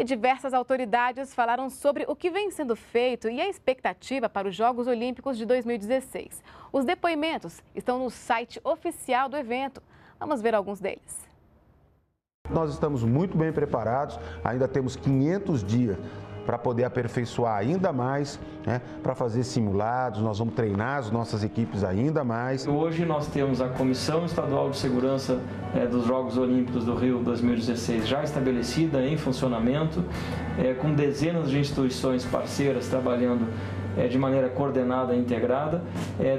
E diversas autoridades falaram sobre o que vem sendo feito e a expectativa para os Jogos Olímpicos de 2016. Os depoimentos estão no site oficial do evento. Vamos ver alguns deles. Nós estamos muito bem preparados, ainda temos 500 dias para poder aperfeiçoar ainda mais, né, para fazer simulados, nós vamos treinar as nossas equipes ainda mais. Hoje nós temos a Comissão Estadual de Segurança dos Jogos Olímpicos do Rio 2016 já estabelecida, em funcionamento, com dezenas de instituições parceiras trabalhando de maneira coordenada e integrada,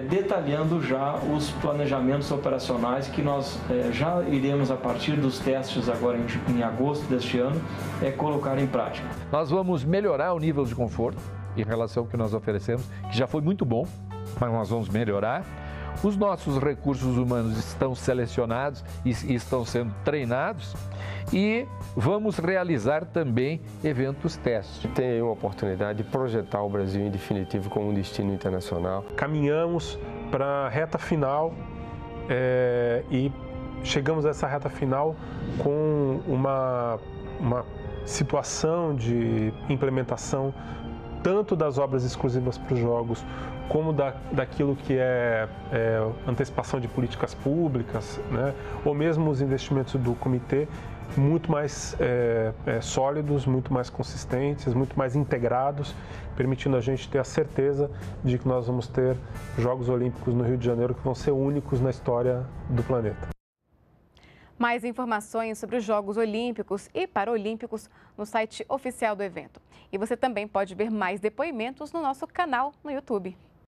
detalhando já os planejamentos operacionais que nós já iremos, a partir dos testes agora em agosto deste ano, colocar em prática. Nós vamos melhorar o nível de conforto em relação ao que nós oferecemos, que já foi muito bom, mas nós vamos melhorar. Os nossos recursos humanos estão selecionados e estão sendo treinados e vamos realizar também eventos testes. Tem a oportunidade de projetar o Brasil em definitivo como um destino internacional. Caminhamos para a reta final e chegamos a essa reta final com uma situação de implementação tanto das obras exclusivas para os Jogos, como daquilo que é antecipação de políticas públicas, né? Ou mesmo os investimentos do comitê, muito mais sólidos, muito mais consistentes, muito mais integrados, permitindo a gente ter a certeza de que nós vamos ter Jogos Olímpicos no Rio de Janeiro que vão ser únicos na história do planeta. Mais informações sobre os Jogos Olímpicos e Paralímpicos no site oficial do evento. E você também pode ver mais depoimentos no nosso canal no YouTube.